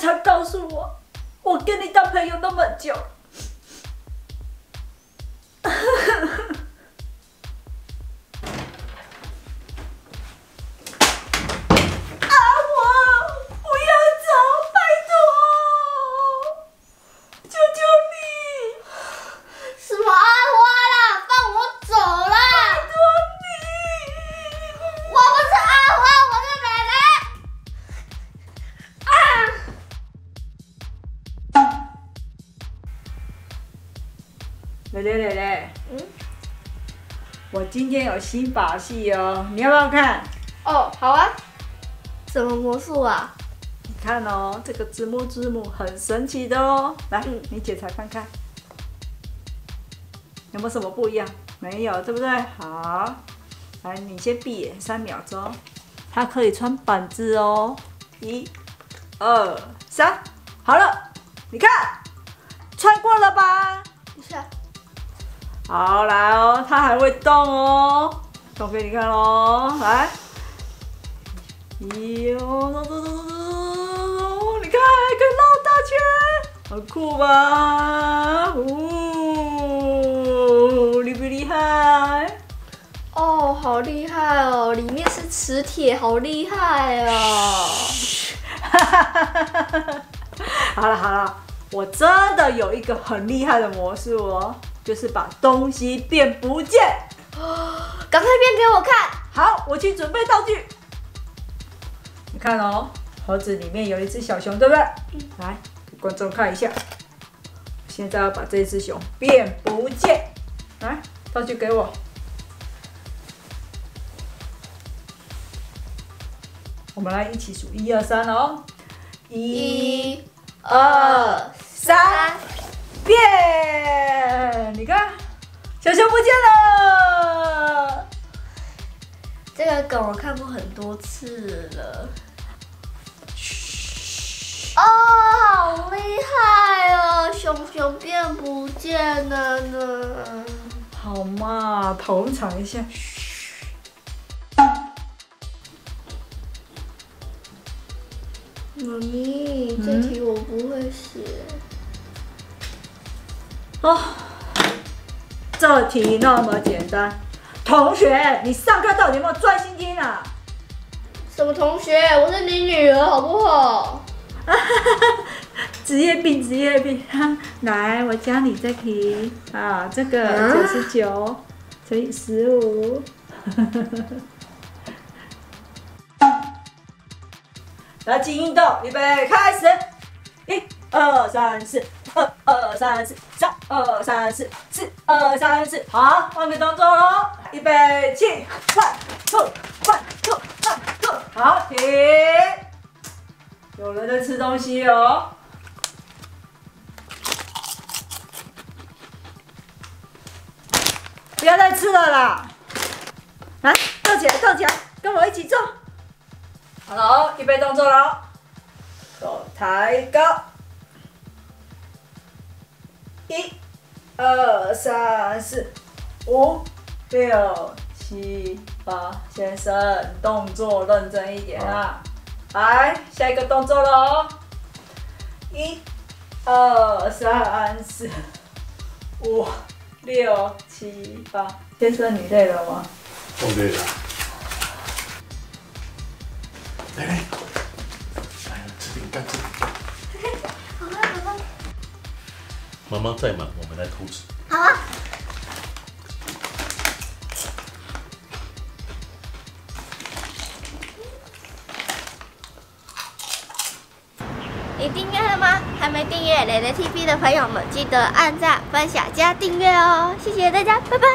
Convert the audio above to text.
才告诉我，我跟你当朋友那么久。蕾蕾，我今天有新把戏哦，你要不要看？哦，好啊。什么魔术啊？你看哦，这个字幕很神奇的哦。来，你解开看看，有没有什么不一样？没有，对不对？好，来，你先闭眼3秒钟，它可以穿板子哦。1、2、3，好了，你看，穿过了吧？不是。 好来哦，它还会动哦，动给你看哦，来，咦哦，走，你看还可以绕大圈，很酷吧？哦，厉不厉害？哦，好厉害哦！里面是磁铁，好厉害哦！好了，我真的有一个很厉害的魔术哦。 就是把东西变不见，赶快变给我看。好，我去准备道具。你看哦，盒子里面有一只小熊，对不对？来，给观众看一下。现在要把这只熊变不见。来，道具给我。我们来一起数1、2、3哦。1、2、3， 变！你看，小熊不见了。这个梗我看过很多次了。哦，好厉害哦！熊变不见了呢。好嘛，捧场一下。妈咪，这题我不会写。 哦，这题那么简单，同学，你上课到底有没有专心听啊？什么同学？我是你女儿，好不好？职业病！来，我教你这题啊，这个99乘以15，来进运动，预备开始，1、2、3、4。 2、3、4，3、2、3、4，4、2、3、4，好，换个动作喽，预备起，1、2、3、4，好，停。有人在吃东西哦。不要再吃了啦！来，动起来，跟我一起做。好了，预备动作喽，手抬高。 1、2、3、4、5、6、7、8，先生，动作认真一点啊！来，下一个动作喽！1、2、3、4、5、6、7、8，先生，你累了吗？我累了。来，吃饼干，吃饼干。 妈妈在忙，我们来偷吃。好啊！你订阅了吗？还没订阅蕾蕾TV 的朋友们，记得按赞、分享、加订阅哦！谢谢大家，拜拜。